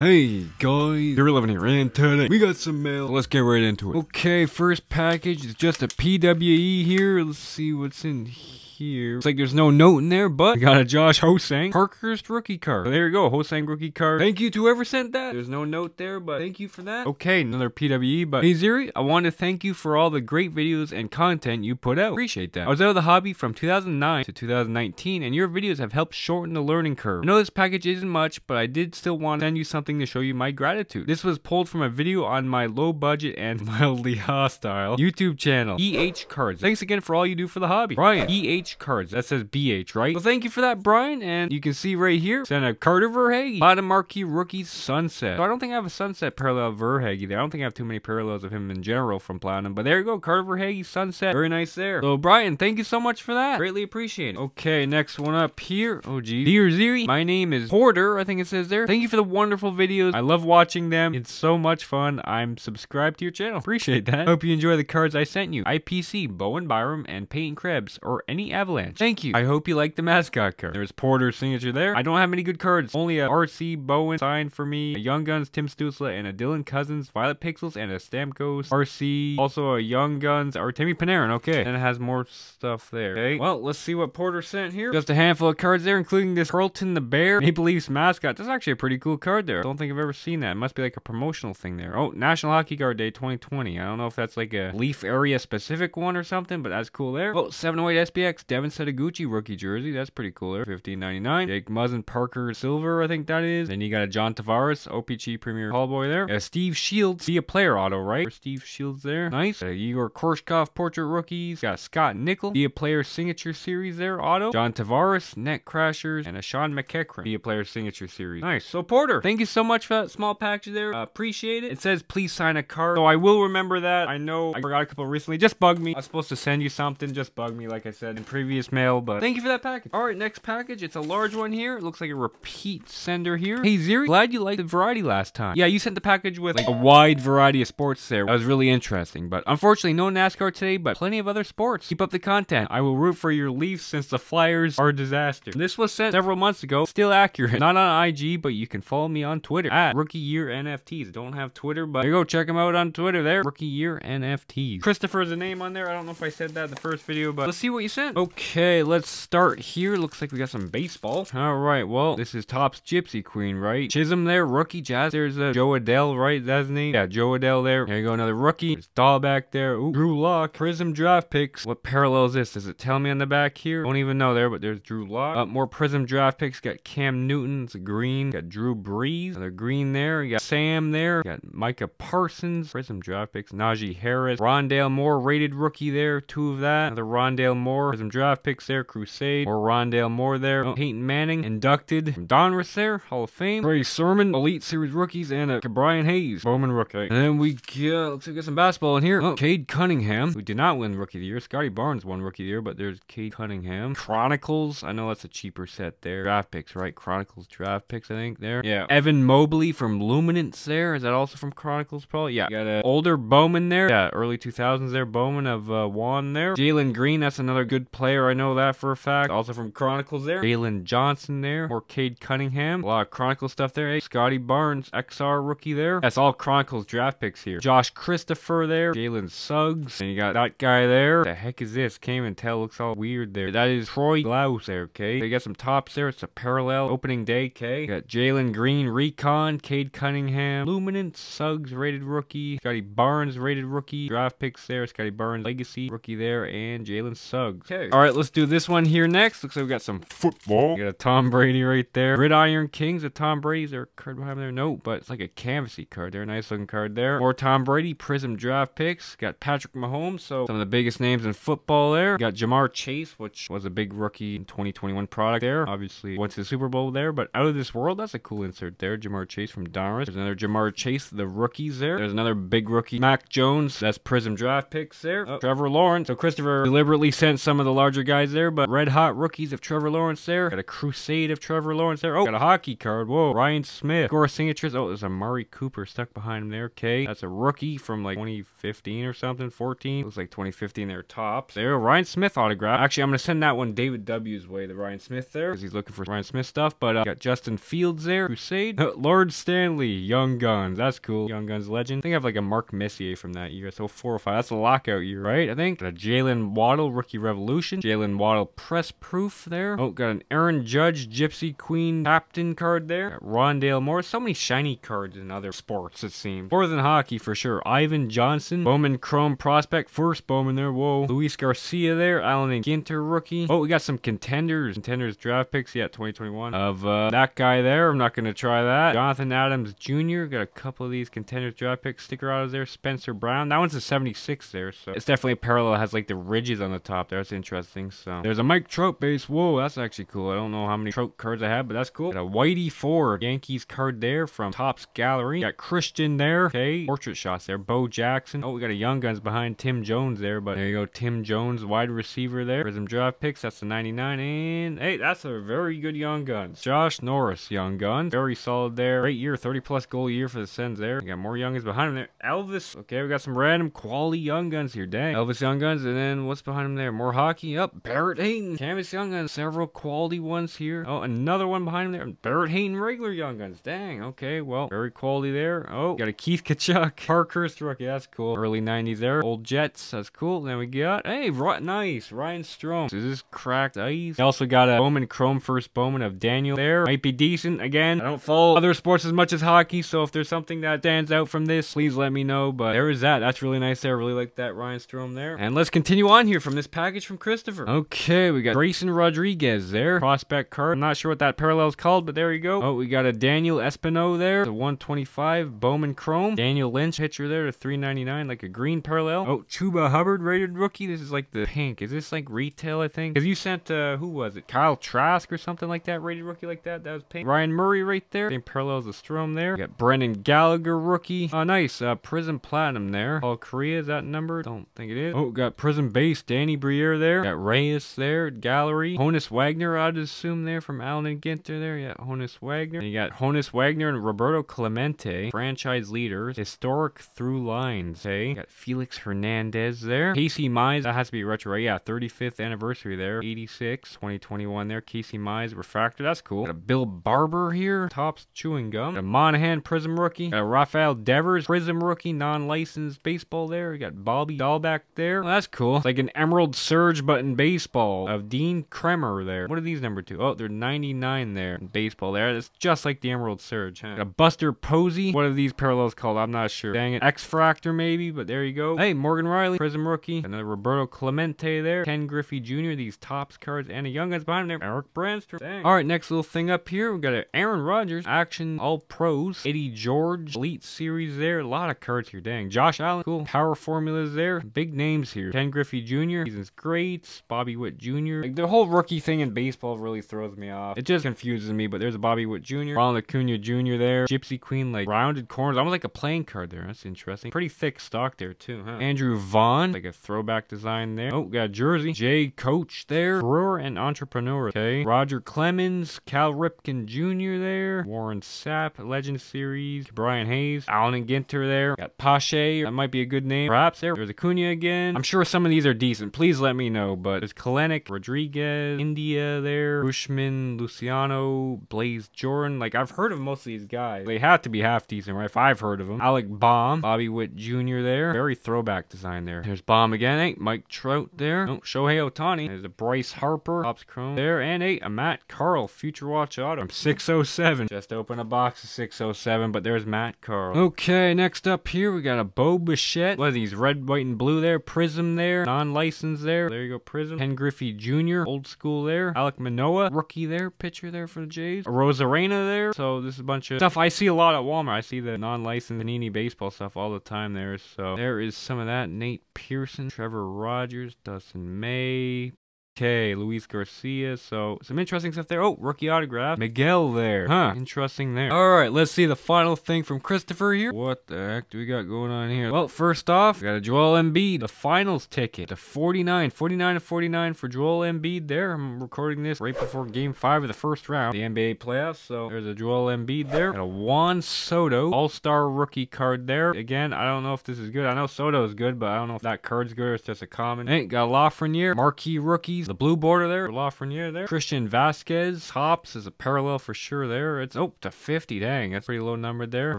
Hey guys, GaryLovin here, and today we got some mail. Let's get right into it. Okay, first package is just a PWE here. Let's see what's in here. It's like there's no note in there, but I got a Josh Hosang Parkhurst rookie card. So there you go, Hosang rookie card. Thank you to whoever sent that. There's no note there, but thank you for that. Okay, another PWE, but hey Ziree, I want to thank you for all the great videos and content you put out. Appreciate that. I was out of the hobby from 2009 to 2019, and your videos have helped shorten the learning curve. I know this package isn't much, but I did still want to send you something to show you my gratitude. This was pulled from a video on my low budget and mildly hostile YouTube channel, EH Cards. Thanks again for all you do for the hobby. Brian, EH Cards. That says BH, right? Well, thank you for that, Brian. And you can see right here, sent a Carter Verhaeghe, bottom marquee rookie sunset. So I don't think I have a sunset parallel Verhaeghe there. I don't think I have too many parallels of him in general from Platinum. But there you go, Carter Verhaeghe sunset. Very nice there. So Brian, thank you so much for that. Greatly appreciate it. Okay, next one up here. Oh geez. Dear Ziree, my name is Porter. I think it says there. Thank you for the wonderful videos. I love watching them. It's so much fun. I'm subscribed to your channel. Appreciate that. Hope you enjoy the cards I sent you. IPC, Bowen Byram, and Peyton Krebs, or any Avalanche. Thank you. I hope you like the mascot card. There's Porter's signature there. I don't have many good cards. Only a RC Bowen signed for me, a Young Guns Tim Stutzle, and a Dylan Cousins Violet Pixels, and a Stamkos RC. Also a Young Guns or Timmy Panarin. Okay. And it has more stuff there. Okay. Well, let's see what Porter sent here. Just a handful of cards there, including this Carlton the Bear Maple Leafs mascot. That's actually a pretty cool card there. I don't think I've ever seen that. It must be like a promotional thing there. Oh, National Hockey Guard Day 2020. I don't know if that's like a Leaf area specific one or something, but that's cool there. Oh, 708 SPX. Devin Setaguchi rookie jersey. That's pretty cool there. $15.99. Jake Muzzin Parker Silver, I think that is. Then you got a John Tavares, OPG Premier Hall Boy there. A Steve Shields, be a player auto, right? Or Steve Shields there. Nice. A Igor Korshkov portrait rookies. Got a Scott Nickel, be a player signature series there, auto. John Tavares, Net Crashers, and a Sean McEachran, be a player signature series. Nice. So Porter, thank you so much for that small package there. Appreciate it. It says please sign a card. So I will remember that. I know I forgot a couple recently. Just bug me. I was supposed to send you something. Just bug me, like I said in previous mail, but thank you for that package. All right, next package. It's a large one here. It looks like a repeat sender here. Hey Ziree, glad you liked the variety last time. Yeah, you sent the package with like a wide variety of sports there. That was really interesting, but unfortunately no NASCAR today, but plenty of other sports. Keep up the content. I will root for your Leafs since the Flyers are a disaster. This was sent several months ago. Still accurate. Not on IG, but you can follow me on Twitter at RookieYearNFTs. Don't have Twitter, but there you go. Check them out on Twitter there. RookieYearNFTs. Christopher is the name on there. I don't know if I said that in the first video, but let's see what you sent. Okay, let's start here. Looks like we got some baseball. All right, well, this is Topps Gypsy Queen, right? Chisholm there, rookie. Jazz, there's a Joe Adell, right? That's his name. Yeah, Joe Adell there. There you go, another rookie. There's Dahlback there. Ooh, Drew Locke. Prism draft picks. What parallel is this? Does it tell me on the back here? Don't even know there, but there's Drew Locke. More Prism draft picks. Got Cam Newton. It's a green. Got Drew Brees. Another green there. You got Sam there. You got Micah Parsons. Prism draft picks. Najee Harris. Rondale Moore, rated rookie there. Two of that. Another Rondale Moore. Prism draft picks there. Crusade or Rondale Moore there. Oh, Peyton Manning inducted from Donruss there, Hall of Fame. Trey Sermon, Elite Series rookies, and a Brian Hayes, Bowman rookie. And then we got, looks like we got some basketball in here. Oh, Cade Cunningham, who did not win Rookie of the Year. Scottie Barnes won Rookie of the Year, but there's Cade Cunningham. Chronicles, I know that's a cheaper set there. Draft picks, right? Chronicles draft picks, I think there. Yeah, Evan Mobley from Luminance there. Is that also from Chronicles? Probably. Yeah. You got an older Bowman there. Yeah, early 2000s there. Bowman of Juan there. Jalen Green, that's another good player. I know that for a fact. Also from Chronicles there. Jalen Johnson there. More Cade Cunningham. A lot of Chronicle stuff there. Hey, Scottie Barnes, XR rookie there. That's all Chronicles draft picks here. Josh Christopher there. Jaylen Suggs. And you got that guy there. The heck is this? Can't even tell. Looks all weird there. That is Troy Glaus there, okay? They got some tops there. It's a parallel opening day, okay? You got Jalen Green, Recon, Cade Cunningham, Luminance, Suggs, rated rookie. Scottie Barnes, rated rookie. Draft picks there. Scottie Barnes, Legacy, rookie there. And Jaylen Suggs. Okay. All right, let's do this one here next. Looks like we got some football. We got a Tom Brady right there. Gridiron Kings, a Tom Brady's there. Card behind there. No, but it's like a canvassy card there. Nice looking card there. More Tom Brady, Prism draft picks. Got Patrick Mahomes, so some of the biggest names in football there. Got Ja'Marr Chase, which was a big rookie in 2021 product there. Obviously went to the Super Bowl there, but out of this world, that's a cool insert there. Ja'Marr Chase from Donruss. There's another Ja'Marr Chase, the rookies there. There's another big rookie, Mac Jones. That's Prism draft picks there. Oh, Trevor Lawrence. So Christopher deliberately sent some of the larger guys there, but red hot rookies of Trevor Lawrence there. Got a crusade of Trevor Lawrence there. Oh, got a hockey card. Whoa, Ryan Smith. Score signatures. Oh, there's a Amari Cooper stuck behind him there. Okay, that's a rookie from like 2015 or something, 14. It was like 2015 there, top. There, Ryan Smith autograph. Actually, I'm going to send that one David W's way, the Ryan Smith there, because he's looking for Ryan Smith stuff. But got Justin Fields there, crusade. Lord Stanley, Young Guns. That's cool. Young Guns legend. I think I have like a Mark Messier from that year. So 4 or 5. That's a lockout year, right? I think. Got a Jalen Waddle, Rookie Revolution. Jalen Waddle press proof there. Oh, got an Aaron Judge, Gypsy Queen captain card there. Got Rondale Moore. So many shiny cards in other sports, it seems. More than hockey for sure. Ivan Johnson, Bowman Chrome prospect. First Bowman there. Whoa. Luis Garcia there. Allen and Ginter rookie. Oh, we got some contenders. Contenders draft picks. Yeah, 2021 of that guy there. I'm not going to try that. Jonathan Adams Jr. Got a couple of these contenders draft picks. Sticker autos there. Spencer Brown. That one's a 76 there. So it's definitely parallel. It has like the ridges on the top there. That's interesting. So there's a Mike Trout base. Whoa, that's actually cool. I don't know how many Trout cards I have, but that's cool. Got a Whitey Ford Yankees card there from Topps Gallery. Got Christian there. Okay. Portrait shots there. Bo Jackson. Oh, we got a Young Guns behind Tim Jones there, but there you go. Tim Jones, wide receiver there. Prism draft picks. That's the 99. And hey, that's a very good Young Guns. Josh Norris, Young Guns. Very solid there. Great year. 30-plus goal year for the Sens there. We got more Young Guns behind him there. Elvis. Okay, we got some random quality Young Guns here. Dang. Elvis Young Guns. And then what's behind him there? More hockey. Up. Barrett Hayton. Canvas Young Guns. Several quality ones here. Oh, another one behind him there. Barrett Hayton, regular Young Guns. Dang. Okay, well, very quality there. Oh, got a Keith Kachuk. Parkhurst rookie. That's cool. Early 90s there. Old Jets. That's cool. Then we got, hey, nice. Ryan Strom. Is this cracked ice? We also got a Bowman Chrome first Bowman of Daniel there. Might be decent. Again, I don't follow other sports as much as hockey, so if there's something that stands out from this, please let me know. But there is that. That's really nice there. Really like that Ryan Strom there. And let's continue on here from this package from Christopher. Okay, we got Grayson Rodriguez there. Prospect card. I'm not sure what that parallel is called, but there you go. Oh, we got a Daniel Espino there. The 125 Bowman Chrome. Daniel Lynch pitcher there to 399, like a green parallel. Oh, Chuba Hubbard rated rookie. This is like the pink. Is this like retail, I think? Because you sent, who was it? Kyle Trask or something like that, rated rookie like that. That was pink. Ryan Murray right there. Same parallels as Strom there. We got Brendan Gallagher rookie. Oh, nice. Prism Platinum there. All Korea, is that number? Don't think it is. Oh, got Prism Base. Danny Briere there. Got Reyes there. Gallery. Honus Wagner, I'd assume there from Allen and Ginter there. Yeah, Honus Wagner. And you got Honus Wagner and Roberto Clemente. Franchise leaders. Historic through lines, hey? Got Felix Hernandez there. Casey Mize, that has to be retro, right? Yeah, 35th anniversary there. 86, 2021 there. Casey Mize, refractor, that's cool. Got a Bill Barber here. Topps chewing gum. Got a Monahan Prism rookie. Got a Rafael Devers Prism rookie. Non-licensed baseball there. We got Bobby Dahlback there. Well, that's cool. It's like an Emerald Surge button baseball of Dean Kremer there. What are these number 2? Oh, they're 99 there. Baseball there. That's just like the Emerald Surge, huh? Got a Buster Posey. What are these parallels called? I'm not sure. Dang it. X-Fractor maybe, but there you go. Hey, Morgan Riley, Prism rookie. Another Roberto Clemente there. Ken Griffey Jr., these Topps cards. And a Young Guns behind him there. Eric Branstrom. Dang. All right, next little thing up here. We've got an Aaron Rodgers, Action All Pros. Eddie George, Elite Series there. A lot of cards here, dang. Josh Allen, cool. Power formulas there. Big names here. Ken Griffey Jr., Season's Greats, Bobby Witt Jr. Like, the whole rookie thing in baseball really throws me off. It just confuses me, but there's a Bobby Witt Jr., Ronald Acuna Jr. there. Gypsy Queen, like, rounded corners. Almost like a playing card there. That's interesting. Pretty thick stock there too, huh? Andrew Vaughn, like a throwback design there. Oh, got a jersey. Jay Coach there. Brewer and entrepreneur. Okay. Roger Clemens, Cal Ripken Jr. there. Warren Sapp, Legend Series. Brian Hayes, Allen and Ginter there. Got Pache. That might be a good name. Perhaps there. There's Acuna again. I'm sure some of these are decent. Please let me know. But there's Kalenic, Rodriguez, India there. Bushman, Luciano, Blaze Jordan. Like, I've heard of most of these guys. They have to be half decent, right? If I've heard of them. Alec Baum, Bobby Witt Jr. there. Very throwback design there. There's Baum again. Hey, Mike Trout there. Oh, Shohei Ohtani. There's a Bryce Harper, Topps Chrome there. And hey, a Matt Carl, Future Watch Auto. I'm 607. Just open a box of 607, but there's Matt Carl. Okay, next up here, we got a Bo Bichette. What are these? Red, white, and blue there. Prism there. Non-licensed there. There you go, Prism. Ken Griffey Jr., old school there. Alec Manoah, rookie there. Pitcher there for the Jays. A Rosarena there. So this is a bunch of stuff I see a lot at Walmart. I see the non-licensed Panini baseball stuff all the time there. So there is some of that. Nate Pearson, Trevor Rogers, Dustin May. Okay, Luis Garcia. So some interesting stuff there. Oh, rookie autograph. Miguel there. Huh, interesting there. All right, let's see the final thing from Christopher here. What the heck do we got going on here? Well, first off, we got a Joel Embiid, the finals ticket to 49. 49 of 49 for Joel Embiid there. I'm recording this right before game 5 of the first round, the NBA playoffs. So there's a Joel Embiid there. And a Juan Soto all-star rookie card there. Again, I don't know if this is good. I know Soto's good, but I don't know if that card's good or it's just a common. Hey, got Lafreniere, marquee rookies, the blue border there, Lafreniere there. Christian Vasquez, Hops is a parallel for sure there. It's, oh, to 50, dang, that's pretty low numbered there. For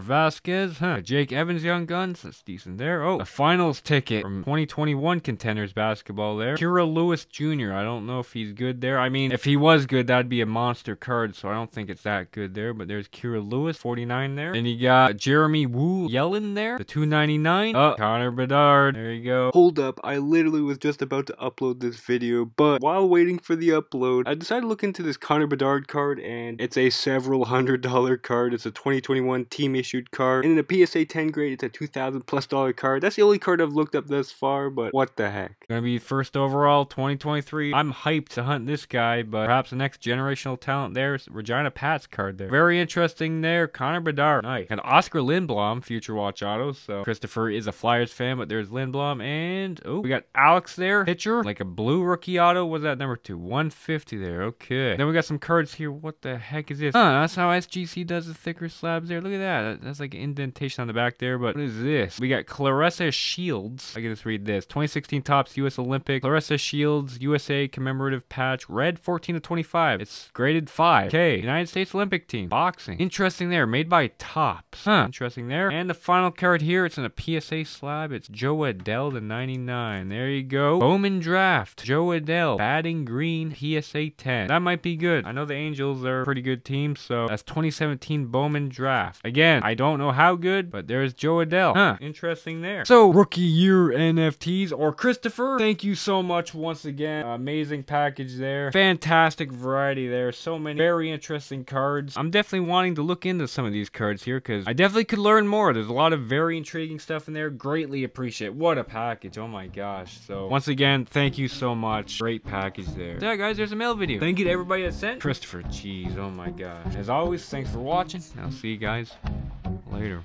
Vasquez, huh, Jake Evans, Young Guns, that's decent there. Oh, the finals ticket from 2021 Contenders basketball there. Kira Lewis Jr., I don't know if he's good there. I mean, if he was good, that'd be a monster card, so I don't think it's that good there, but there's Kira Lewis, 49 there. And you got Jeremy Wu Yellen there, the 299. Oh, Connor Bedard, there you go. Hold up, I literally was just about to upload this video, but while waiting for the upload, I decided to look into this Connor Bedard card, and it's a several $100 card. It's a 2021 team issued card, and in a PSA 10 grade, it's a $2,000+ card. That's the only card I've looked up thus far, but what the heck. Gonna be first overall 2023. I'm hyped to hunt this guy, but perhaps the next generational talent there is Regina Pat's card there. Very interesting there, Connor Bedard. Nice. And Oscar Lindblom, future watch autos. So Christopher is a Flyers fan, but there's Lindblom, and oh, we got Alex there, pitcher, like a blue rookie auto. What's that number to? 150 there. Okay. Then we got some cards here. What the heck is this? Huh, that's how SGC does the thicker slabs there. Look at that. That's like an indentation on the back there, but what is this? We got Clarissa Shields. I can just read this. 2016 Topps U.S. Olympic. Clarissa Shields, USA commemorative patch. Red 14 to 25. It's graded 5. Okay. United States Olympic team. Boxing. Interesting there. Made by Topps. Huh. Interesting there. And the final card here. It's in a PSA slab. It's Joe Adell to 99. There you go. Bowman draft. Joe Adell. Batting green. PSA 10. That might be good. I know the Angels are a pretty good team, so that's 2017 Bowman draft. Again, I don't know how good, but there's Joe Adell. Huh. Interesting there. So, Rookie Year NFTs or Christopher, thank you so much once again. Amazing package there. Fantastic variety there. So many very interesting cards. I'm definitely wanting to look into some of these cards here because I definitely could learn more. There's a lot of very intriguing stuff in there. Greatly appreciate it. What a package. Oh my gosh. So, once again, thank you so much. Great package there. Yeah, guys, there's a mail video. Thank you to everybody that sent. Christopher, jeez, oh my gosh. As always, thanks for watching. I'll see you guys later.